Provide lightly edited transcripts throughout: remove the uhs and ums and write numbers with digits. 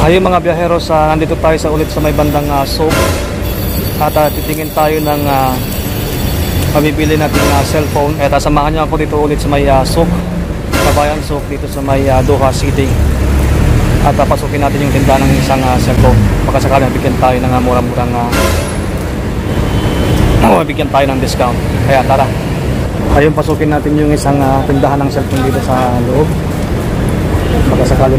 Ayun mga biyahero, nandito tayo sa ulit sa may bandang soap. At titingin tayo ng pamibili natin na cellphone. At samahan nyo ako dito ulit sa may soap, Kabayan soap, dito sa may Doha City. At pasukin natin yung tindahan ng isang cellphone. Baka sakali mabigyan tayo ng murang-murang mabigyan tayo ng discount. Kaya tara. Ayun, pasukin natin yung isang tindahan ng cellphone dito sa loob. Baka sakali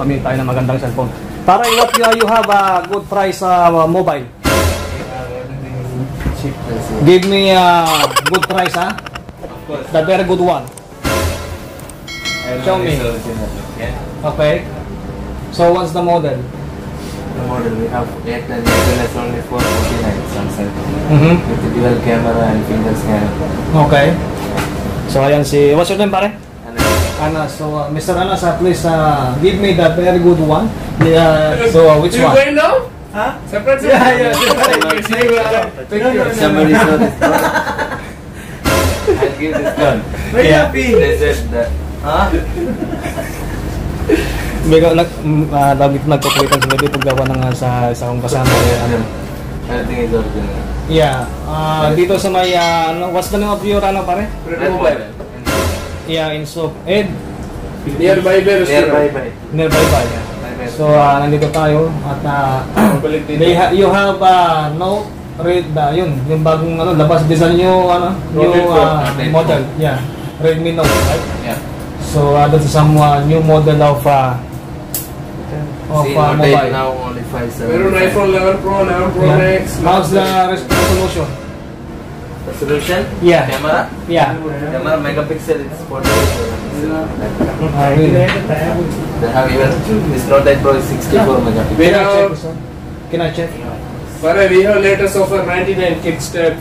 pamili tayo ng magandang cellphone. Tara, what you have a good price mobile? Cheap price. Give me a good price, huh? Of course. The very good one. Show me. Okay. So what's the model? The model we have 8 and it's only 449 Samsung. With the dual camera and finger scanner. Okay. So ayan si, what's your name, pare? Ana, so Mr. Ana, please give me the very good one. Yeah, so which one? You going now? Huh? Separate? Yeah, yeah. Somebody saw this one. I'll give this one. Very happy. They said that. Huh? Bigla nagpapulitan sila dito paggawa ng sa akong kasama. I think it's original. Yeah. Dito sa may, what's the name of your ano pare? Red Mobile. Yeah, in soap. And nearby. So nandito tayo at you have no red yun yung bagong ano labas design niyo ano new model. Yeah, Redmi Note, right? Yeah. So that's some new model of mobile. Now only 5.7. Meron iPhone 11 Pro, 11 Pro Max. How's the resolution? Resolution? Yeah. Camera? Yeah. Camera megapixel is 48. They have even this Note 8 Pro is 64 megapixel. Can I check? But we have latest offer 99 kids tab.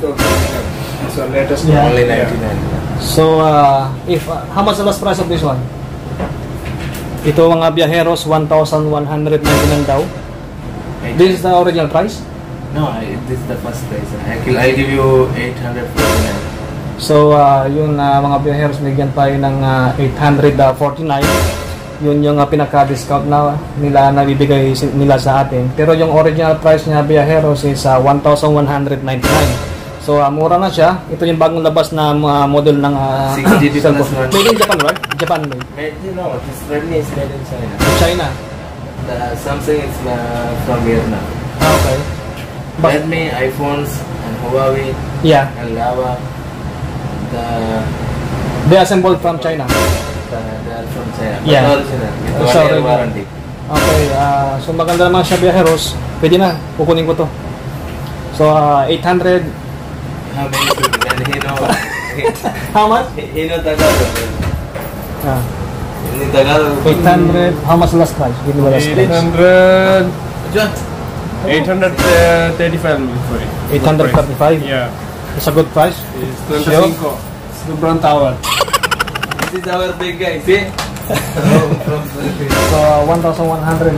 So latest only 99. So if how much the last price of this one? Ito mga biyaheros 1,199 daw. This is the original price? No, this is the first price. I give you 849. So, yun mga biyaheros, bigyan tayo ng 849. Yun yung pinaka-discount na nila na bibigay nila sa atin. Pero yung original price niya biyaheros is 1,199. So, mura na siya. Ito yung bagong labas na model ng cellphone. Made in Japan, right? Japan made. No, this Redmi is made in China. China? The Samsung is from Vietnam. Okay. Redmi, iPhones, and Huawei, yeah, and Lava. They assembled from China. They are from China. Yeah. Original warranty. Okay. So maganda naman siya biyaheros. Pwede na. Kukunin ko to. So 800. How many people? And he know. How much? He know Tagalog. Ah. He Tagalog. 800. How much last price? Give me the last price. 800. Just. 835 mil for it. 835? Yeah. It's a good price. It's 25. It's the brand tower. This is our big guy, see? So 1,199.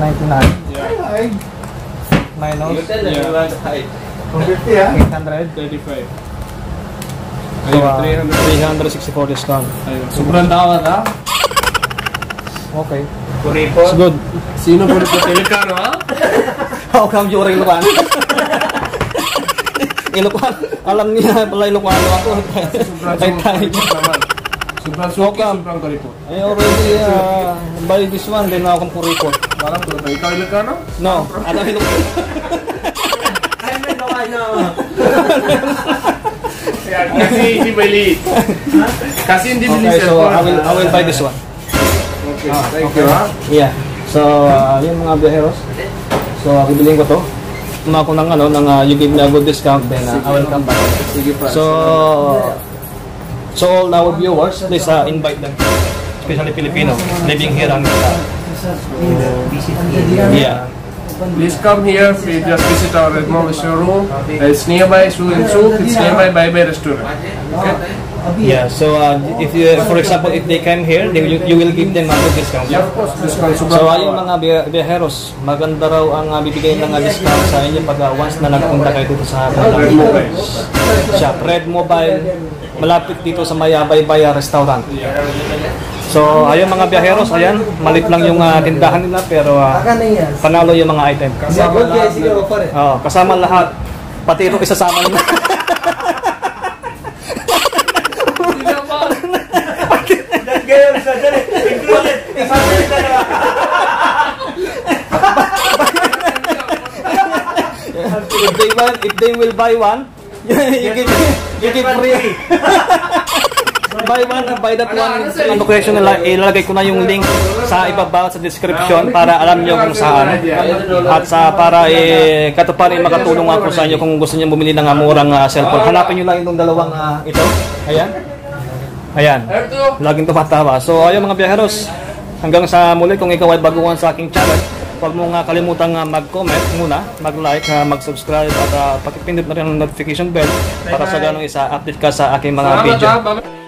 Yeah. Hi. Minus. You tell them you want high. 150, yeah? 835. So 364 discount. So brand tower, huh? Okay. It's good. Sino po nito? Telecano, ha? How come you're Ilocano? Ilocano? Alam niya pala Ilocano ako. Sobrang kuripot. I already buy this one, then ako kuripot. Parang kuripot. Ikaw Ilocano? No, alam Ilocano. I'm Ilocano. Kasi hindi bili. Kasi hindi bili. Okay, so I will buy this one. Okay, thank you. Yeah, so yun mga biyaheros. So, bibiliin ko to. Tuma ko ng you give me a good discount, then I will come back. So all our viewers, please invite them. Especially Filipino, living here and yeah. Please come here, please just visit our Red Mobile showroom. It's nearby Shoe and Souk, it's nearby Bye-Bye Restaurant. Okay? Yeah, so if you, for example, if they come here, you will give them a good discount. Yeah, of course, discount. So ayun mga biyaheros, maganda raw ang bibigay ng discount sa inyo pag once na nagpunta kayo dito sa Red Mobile shop. Red Mobile, malapit dito sa may Baybaya Restaurant. So ayun mga byaheros, ayan, malit lang yung tindahan nila pero panalo yung mga item. Kasama lahat. Oh, kasama lahat. Pati itong isasama nila. If they will buy one, you get free. Buy one, buy that one. Ang question nila, ilalagay ko na yung link sa ibaba sa description para alam nyo kung saan. At sa para katupan ay makatulong ako sa inyo kung gusto nyo bumili ng murang cellphone. Hanapin nyo lang itong dalawang ito. Ayan. Ayan. Laging tumatawa. So ayun mga byaheros, hanggang sa muli. Kung ikaw ay baguhan sa aking channel, huwag mo nga kalimutang mag-comment muna, mag-like, mag-subscribe at pakipindot na rin ang notification bell para sa ganong isa-update ka sa aking mga video.